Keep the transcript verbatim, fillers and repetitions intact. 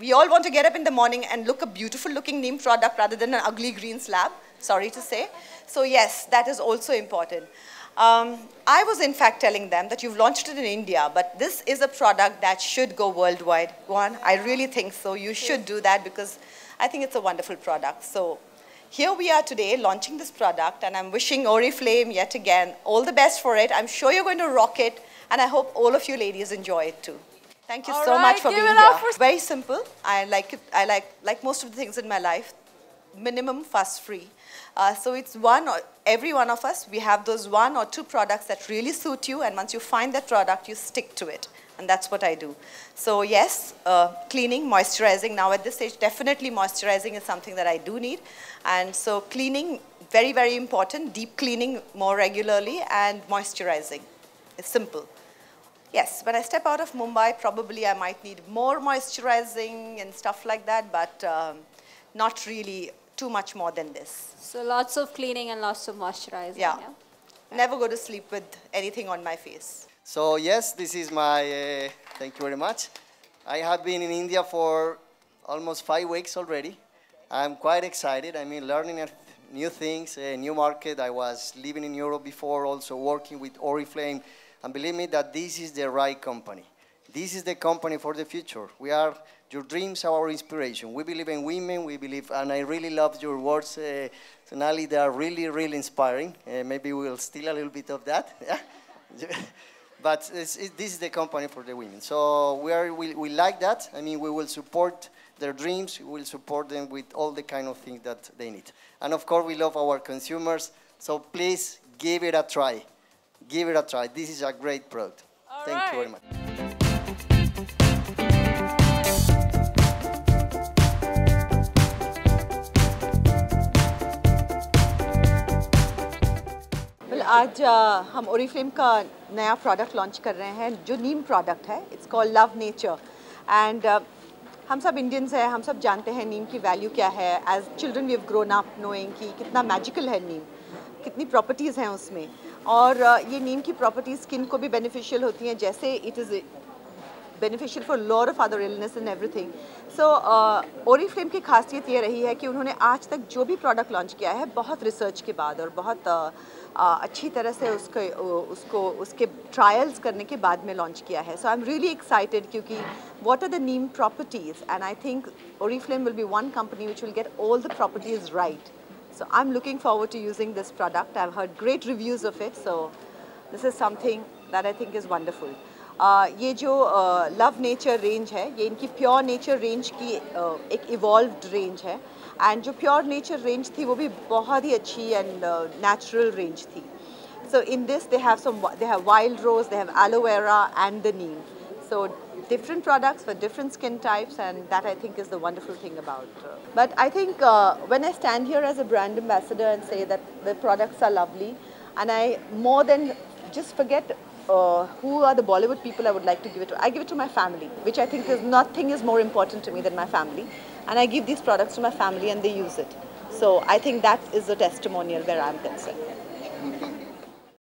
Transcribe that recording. We all want to get up in the morning and look a beautiful looking neem product rather than an ugly green slab, sorry to say. So yes, that is also important. Um, I was in fact telling them that you've launched it in India, but this is a product that should go worldwide. One, I really think so. You should do that because I think it's a wonderful product. So here we are today launching this product, and I'm wishing Oriflame yet again all the best for it. I'm sure you're going to rock it, and I hope all of you ladies enjoy it too. Thank you all so right, much for being here. For Very simple. I like it. I like like most of the things in my life, minimum fuss free. Uh, so it's one or every one of us. We have those one or two products that really suit you, and once you find that product, you stick to it, and that's what I do. So yes, uh, cleaning, moisturizing. Now at this stage, definitely moisturizing is something that I do need, and so cleaning very very important. Deep cleaning more regularly and moisturizing. It's simple. Yes, when I step out of Mumbai, probably I might need more moisturizing and stuff like that, but um, not really too much more than this. So lots of cleaning and lots of moisturizing. Yeah. yeah. Never go to sleep with anything on my face. So yes, this is my, uh, thank you very much. I have been in India for almost five weeks already. I'm quite excited. I mean, learning new things, a new market. I was living in Europe before, also working with Oriflame. And believe me that this is the right company. This is the company for the future. We are, your dreams are our inspiration. We believe in women, we believe, and I really love your words, uh, Sonali, they are really, really inspiring. Uh, maybe we'll steal a little bit of that. But it's, it, this is the company for the women. So we, are, we, we like that. I mean, we will support their dreams. We will support them with all the kind of things that they need. And of course, we love our consumers. So please give it a try. Give it a try. This is a great product. All Thank right. you very much. Well, आज uh, हम Oriflame का नया product launch कर रहे हैं जो neem product है. It's called love nature. And हम सब इंडियंस हैं, हम सब जानते हैं नीम की वैल्यू क्या है. As children we have grown up knowing कि कितना मैजिकल है नीम, कितनी प्रॉपर्टीज़ हैं उसमें. और ये नीम की प्रॉपर्टीज़ स्किन को भी बेनिफिशियल होती हैं, जैसे it is beneficial for lot of other illness and everything. So Oriflame की खासियत ये रही है कि उन्होंने आज तक जो भी प्रोडक्ट लॉन्च किया है बहुत रिसर्च के बाद और बहुत uh, uh, अच्छी तरह से उसके uh, उसको उसके ट्रायल्स करने के बाद में लॉन्च किया है. So I am really excited क्योंकि what are the neem properties and I think Oriflame will be one company which will get all the properties right. So I'm looking forward to using this product. I've heard great reviews of it. So this is something that I think is wonderful. Uh, ये जो uh, Love Nature Range है, ये इनकी Pure Nature Range की uh, एक evolved range है. And जो Pure Nature Range थी वो भी बहुत ही अच्छी and uh, natural range थी. So in this they have some, they have wild rose, they have aloe vera and the neem. So different products for different skin types, and that I think is the wonderful thing about. But I think uh, when I stand here as a brand ambassador and say that the products are lovely, and I more than just forget uh, who are the Bollywood people I would like to give it to. I give it to my family, which I think is nothing is more important to me than my family. And I give these products to my family and they use it. So I think that is a testimonial where I'm concerned.